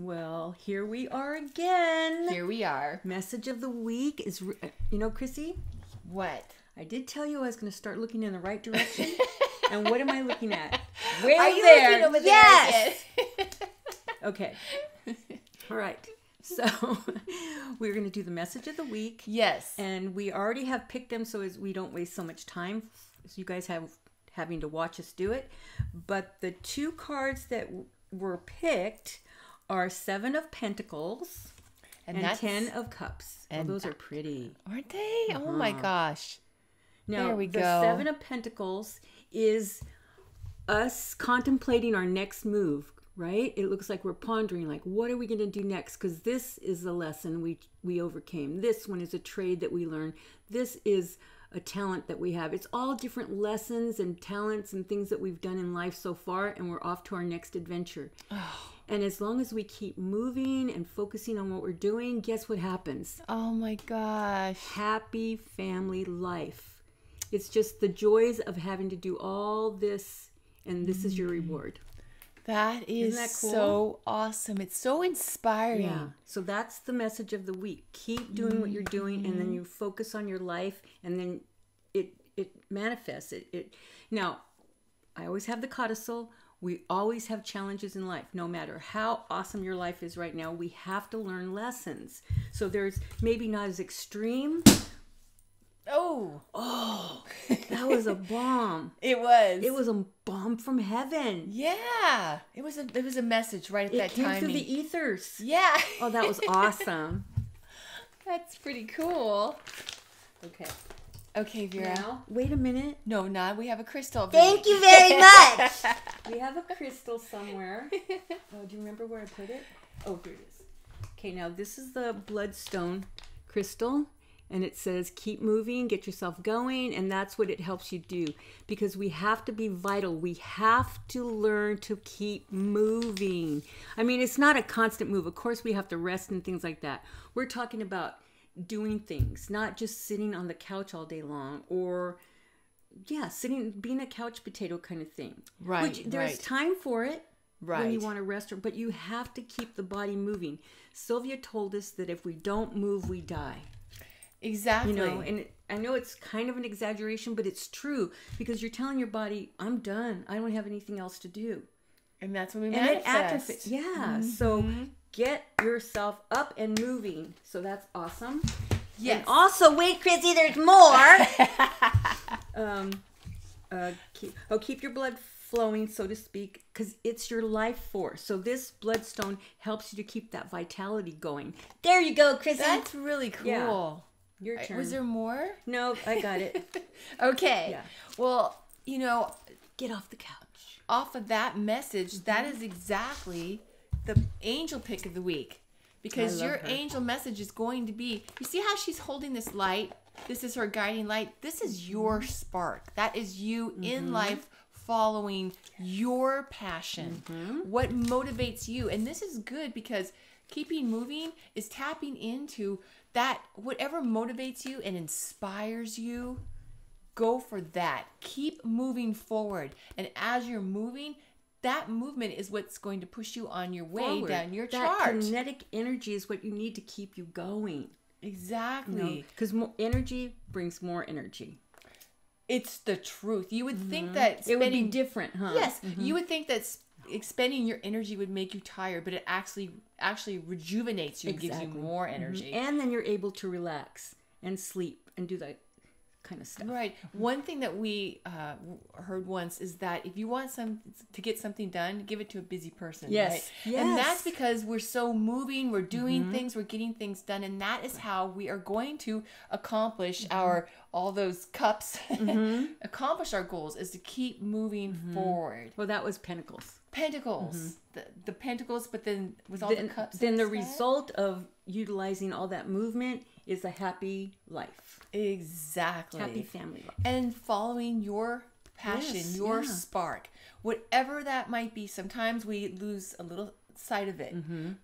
Well, here we are again. Here we are. Message of the week is, you know, Chrissy? What? I did tell you I was going to start looking in the right direction. And what am I looking at? Way are you there. Looking over yes. There? Okay. All right. So we're going to do the message of the week. Yes. And we already have picked them so as we don't waste so much time. So you guys have having to watch us do it. But the two cards that were picked are 7 of Pentacles and 10 of Cups. And oh, those are pretty. Aren't they? Uh-huh. Oh my gosh. Now, there we go. The 7 of Pentacles is us contemplating our next move, right? It looks like we're pondering, like, what are we going to do next? Because this is the lesson we overcame. This one is a trade that we learned. This is a talent that we have. It's all different lessons and talents and things that we've done in life so far, and we're off to our next adventure. Oh. And as long as we keep moving and focusing on what we're doing, guess what happens? Oh my gosh. Happy family life. It's just the joys of having to do all this, and this is your reward. That is so awesome. It's so inspiring. Yeah. So that's the message of the week. Keep doing what you're doing, and then you focus on your life, and then it manifests. It now, I always have the codicil. We always have challenges in life. No matter how awesome your life is right now, we have to learn lessons. So there's maybe not as extreme. Oh, that was a bomb. It was a bomb from heaven. Yeah, it was a message right at that time. It came through the ethers. Yeah. Oh, that was awesome. That's pretty cool. Okay, Vera. Now, wait a minute. No, not. We have a crystal. Thank you very much. We have a crystal somewhere. Oh, do you remember where I put it? Oh, here it is. Okay, now this is the bloodstone crystal. And it says, keep moving, get yourself going. And that's what it helps you do, because we have to be vital. We have to learn to keep moving. I mean, it's not a constant move. Of course, we have to rest and things like that. We're talking about doing things, not just sitting on the couch all day long, or being a couch potato kind of thing. Right. Which there's time for it. Right. When you want to rest, but you have to keep the body moving. Sylvia told us that if we don't move, we die. Exactly. You know, and I know it's kind of an exaggeration, but it's true, because you're telling your body, I'm done. I don't have anything else to do. And that's when we manifest. It yeah. Mm-hmm. So get yourself up and moving. So that's awesome. Yes. And also, wait, Chrissy, there's more. Keep your blood flowing, so to speak, because it's your life force. So this bloodstone helps you to keep that vitality going. There you go, Chrissy. That's really cool. Yeah. Your turn. Was there more? No, I got it. Okay. Yeah. Well, you know, get off the couch. Off of that message, that is exactly the angel pick of the week. Because your angel message is going to be, you see how she's holding this light? This is her guiding light. This is your spark. That is you in life following your passion. What motivates you? And this is good, because keeping moving is tapping into that, whatever motivates you and inspires you, go for that. Keep moving forward. And as you're moving, that movement is what's going to push you on your way forward, down your chart. That kinetic energy is what you need to keep you going. Exactly. Because more energy brings more energy. It's the truth. You would think that spending, it would be different, huh? Yes. You would think that expending your energy would make you tired, but it actually rejuvenates you and gives you more energy. And then you're able to relax and sleep and do that kind of stuff. Right. One thing that we heard once is that if you want to get something done, give it to a busy person. Yes. Right? Yes. And that's because we're so moving, we're doing things, we're getting things done, and that is how we are going to accomplish all those cups, accomplish our goals, is to keep moving forward. Well, that was Pentacles. The pentacles, but then with all the cups. Then the result of utilizing all that movement is a happy life. Exactly. Happy family life. And following your passion, your spark, whatever that might be. Sometimes we lose a little sight of it,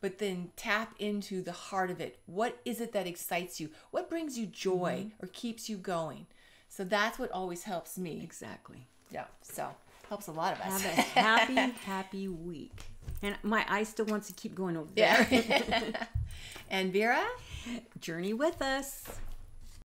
but then tap into the heart of it. What is it that excites you? What brings you joy or keeps you going? So that's what always helps me. Exactly. Yeah. So helps a lot of us. Have a happy, happy week. And my eye still wants to keep going over there. Yeah. And Vera, journey with us.